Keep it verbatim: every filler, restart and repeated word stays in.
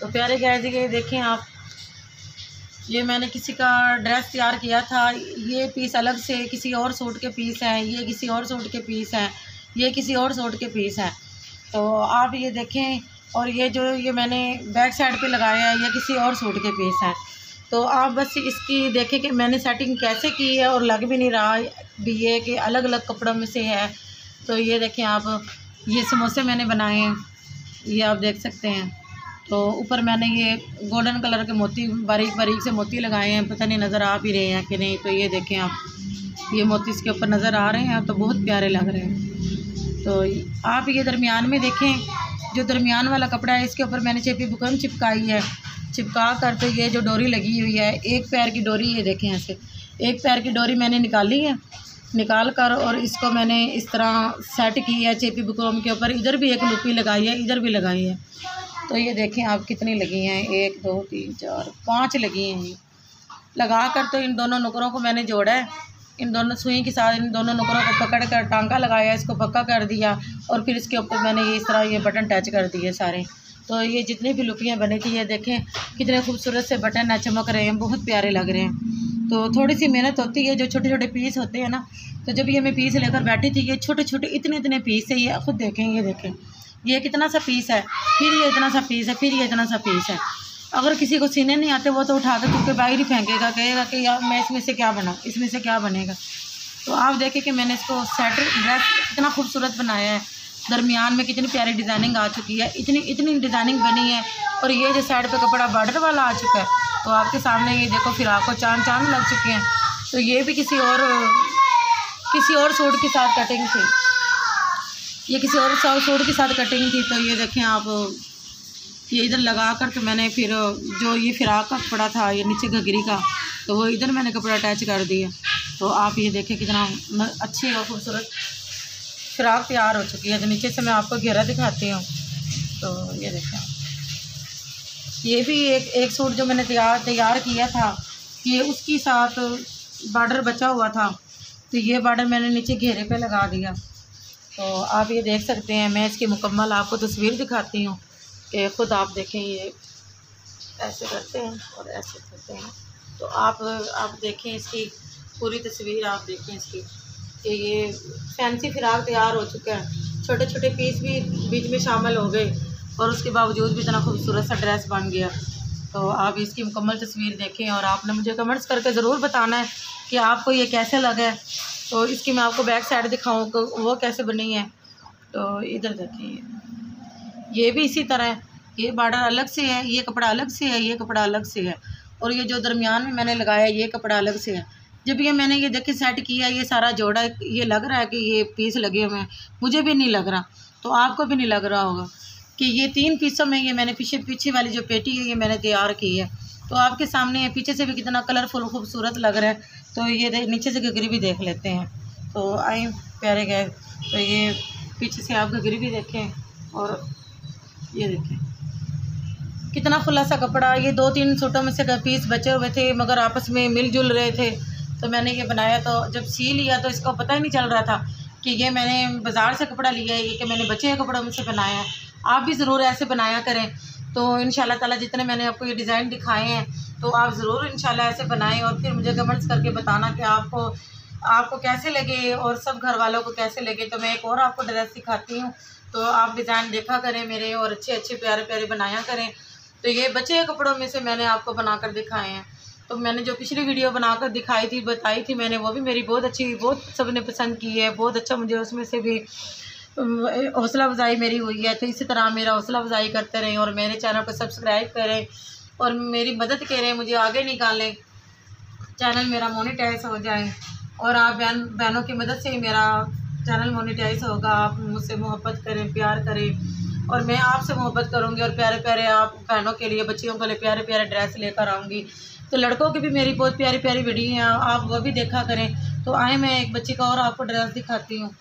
तो प्यारे गाइज़ ये देखें आप, ये मैंने किसी का ड्रेस तैयार किया था। ये पीस अलग से किसी और सूट के पीस हैं, ये किसी और सूट के पीस हैं, ये किसी और सूट के पीस हैं। तो आप ये देखें, और ये जो ये मैंने बैक साइड पे लगाया है ये किसी और सूट के पीस हैं। तो आप बस इसकी देखें कि मैंने सेटिंग कैसे की है, और लग भी नहीं रहा भी ये कि अलग अलग कपड़ों में से है। तो ये देखें आप, ये समोसे मैंने बनाए हैं, ये आप देख सकते हैं। तो ऊपर मैंने ये गोल्डन कलर के मोती बारीक बारीक से मोती लगाए हैं, पता नहीं नज़र आ भी रहे हैं कि नहीं। तो ये देखें आप, ये मोती इसके ऊपर नज़र आ रहे हैं, तो बहुत प्यारे लग रहे हैं। तो आप ये दरमियान में देखें, जो दरमियान वाला कपड़ा है इसके ऊपर मैंने चेपी बुकरम चिपकाई है। चिपका कर तो ये जो डोरी लगी हुई है, एक पैर की डोरी, ये देखें ऐसे एक पैर की डोरी मैंने निकाली है, निकाल कर और इसको मैंने इस तरह सेट की है चेपी बुकरम के ऊपर। इधर भी एक लूपी लगाई है, इधर भी लगाई है। तो ये देखें आप कितनी लगी हैं, एक दो तीन चार पाँच लगी हैं। लगा कर तो इन दोनों नुकरों को मैंने जोड़ा है, इन दोनों सुई के साथ इन दोनों नुकरों को पकड़ कर टांका लगाया, इसको पक्का कर दिया, और फिर इसके ऊपर मैंने ये इस तरह ये बटन अटैच कर दिए सारे। तो ये जितनी भी लुपियाँ बनी थी, ये देखें कितने खूबसूरत से बटन है, चमक रहे हैं, बहुत प्यारे लग रहे हैं। तो थोड़ी सी मेहनत होती है, जो छोटे छोटे पीस होते हैं ना। तो जब ये मैं पीस लेकर बैठी थी, ये छोटे छोटे इतने इतने पीस है, ये खुद देखें, ये देखें ये कितना सा पीस है, फिर ये इतना सा पीस है, फिर ये इतना सा पीस है। अगर किसी को सीने नहीं आते वो तो उठा के चुपके बाहर ही फेंकेगा, कहेगा कि यार मैं इसमें से क्या बनाऊँ, इसमें से क्या बनेगा। तो आप देखें कि मैंने इसको सेट ड्रेस इतना खूबसूरत बनाया है, दरमियान में कितनी प्यारी डिज़ाइनिंग आ चुकी है, इतनी इतनी डिज़ाइनिंग बनी है। और ये जो साइड पे कपड़ा बॉर्डर वाला आ चुका है, तो आपके सामने ये देखो फिर आपको चाँद चाँद लग चुके हैं। तो ये भी किसी और किसी और सूट के साथ कटिंग थी, ये किसी और सूट के साथ कटिंग थी। तो ये देखें आप, ये इधर लगा कर तो मैंने फिर जो ये फिराक का कपड़ा था, ये नीचे घघरी का, तो वो इधर मैंने कपड़ा अटैच कर दिया। तो आप ये देखें कितना अच्छी और खूबसूरत फिराक तैयार हो चुकी है। तो नीचे से मैं आपको घेरा दिखाती हूँ। तो ये देखें, ये भी एक एक सूट जो मैंने तैयार तैयार किया था, ये उसके साथ बॉर्डर बचा हुआ था, तो ये बॉर्डर मैंने नीचे घेरे पर लगा दिया। तो आप ये देख सकते हैं, मैं इसकी मुकम्मल आपको तस्वीर दिखाती हूँ कि ख़ुद आप देखें। ये ऐसे करते हैं और ऐसे करते हैं, तो आप आप देखें इसकी पूरी तस्वीर, आप देखें इसकी कि ये फैंसी फिराक तैयार हो चुका है। छोटे छोटे पीस भी बीच में शामिल हो गए, और उसके बावजूद भी इतना खूबसूरत सा ड्रेस बन गया। तो आप इसकी मुकम्मल तस्वीर देखें, और आपने मुझे कमेंट्स करके ज़रूर बताना है कि आपको ये कैसे लगा। तो इसकी मैं आपको बैक साइड दिखाऊँ तो वो कैसे बनी है। तो इधर देखिए, ये भी इसी तरह है, ये बॉर्डर अलग से है, ये कपड़ा अलग से है, ये कपड़ा अलग से है, और ये जो दरमियान में मैंने लगाया ये कपड़ा अलग से है। जब ये मैंने ये देखे सेट किया, ये सारा जोड़ा, ये लग रहा है कि ये पीस लगे हुए हैं, मुझे भी नहीं लग रहा, तो आपको भी नहीं लग रहा होगा कि ये तीन पीसों में ये मैंने पीछे पीछे वाली जो पेटी है ये मैंने तैयार की है। तो आपके सामने पीछे से भी कितना कलरफुल खूबसूरत लग रहा है। तो ये नीचे से घघरी भी देख लेते हैं। तो आए प्यारे गए, तो ये पीछे से आप घघरी भी देखें, और ये देखें कितना खुला सा कपड़ा। ये दो तीन सूटों में से पीस बचे हुए थे, मगर आपस में मिलजुल रहे थे। तो मैंने ये बनाया, तो जब सी लिया तो इसका पता ही नहीं चल रहा था कि ये मैंने बाज़ार से कपड़ा लिया है, ये कि मैंने बचे हुए कपड़ों में से बनाया है। आप भी ज़रूर ऐसे बनाया करें। तो इंशाल्लाह ताला जितने मैंने आपको ये डिज़ाइन दिखाए हैं, तो आप ज़रूर इंशाल्लाह ऐसे बनाएं, और फिर मुझे कमेंट्स करके बताना कि आपको आपको कैसे लगे, और सब घर वालों को कैसे लगे। तो मैं एक और आपको ड्रेस दिखाती हूँ। तो आप डिज़ाइन देखा करें मेरे, और अच्छे अच्छे प्यारे प्यारे बनाया करें। तो ये बचे हुए कपड़ों में से मैंने आपको बनाकर दिखाए हैं। तो मैंने जो पिछली वीडियो बनाकर दिखाई थी, बताई थी मैंने, वो भी मेरी बहुत अच्छी, बहुत सब ने पसंद की है, बहुत अच्छा मुझे उसमें से भी हौसला अफज़ाई मेरी हुई है। तो इसी तरह मेरा हौसला अफज़ाई करते रहें, और मेरे चैनल को सब्सक्राइब करें, और मेरी मदद करें, मुझे आगे निकालें, चैनल मेरा मोनेटाइज हो जाए। और आप बहन बहनों की मदद से ही मेरा चैनल मोनेटाइज होगा। आप मुझसे मोहब्बत करें, प्यार करें, और मैं आपसे मोहब्बत करूंगी, और प्यारे प्यारे आप बहनों के लिए, बच्चियों के लिए प्यारे प्यारे ड्रेस लेकर आऊँगी। तो लड़कों की भी मेरी बहुत प्यारी प्यारी वीडियो हैं, आप वो भी देखा करें। तो आए मैं एक बच्ची का और आपको ड्रेस दिखाती हूँ।